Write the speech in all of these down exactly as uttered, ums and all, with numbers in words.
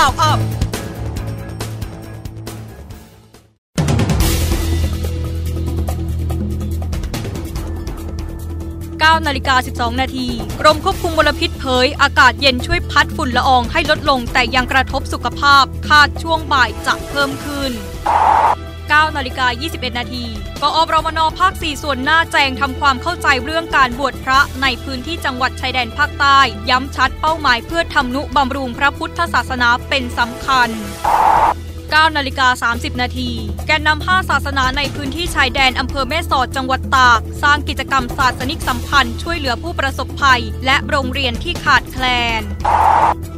Round Up เก้านาฬิกาสิบสองนาที กรมควบคุมมลพิษเผยอากาศเย็นช่วยพัดฝุ่นละอองให้ลดลงแต่ยังกระทบสุขภาพคาดช่วงบ่ายจะเพิ่มขึ้นเก้านาฬิกายี่สิบเอ็ดนาทีกอ.รมน.ภาค สี่ ส่วนหน้าแจงทำความเข้าใจเรื่องการบวชพระในพื้นที่จังหวัดชายแดนภาคใต้ย้ำชัดเป้าหมายเพื่อทำนุบำรุงพระพุทธศาสนาเป็นสำคัญเก้านาฬิกาสามสิบนาทีแกนนำห้าศาสนาในพื้นที่ชายแดนอำเภอแม่สอดจังหวัดตากสร้างกิจกรรมศาสนิกสัมพันธ์ช่วยเหลือผู้ประสบภัยและโรงเรียนที่ขาดแคลน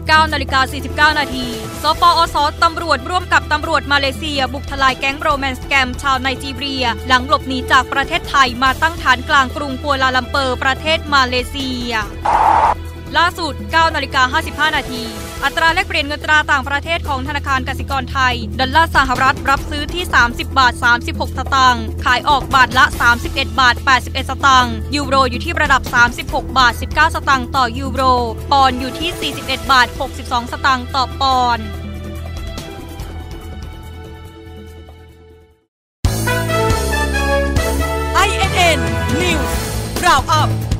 เก้านาฬิกาสี่สิบเก้านาทีสปอส.ตำรวจร่วมกับตำรวจมาเลเซียบุกทลายแก๊งโรแมนส์แกมชาวไนจีเรียหลังหลบหนีจากประเทศไทยมาตั้งฐานกลางกรุงกัวลาลัมเปอร์ประเทศมาเลเซียล่าสุดเก้านาฬิกาห้าสิบห้านาทีอัตราแลกเปลี่ยนเงินตราต่างประเทศของธนาคารกสิกรไทยดอลลาร์สหรัฐรับซื้อที่สามสิบบาทสามสิบหกสตางค์ขายออกบาทละสามสิบเอ็ดบาทแปดสิบเอ็ดสตางค์ยูโรอยู่ที่ระดับสามสิบหกบาทสิบเก้าสตางค์ต่อยูโรปอนด์อยู่ที่สี่สิบเอ็ดบาทหกสิบสองสตางค์ต่อปอนด์ไอ เอ็น เอ็น News Roundup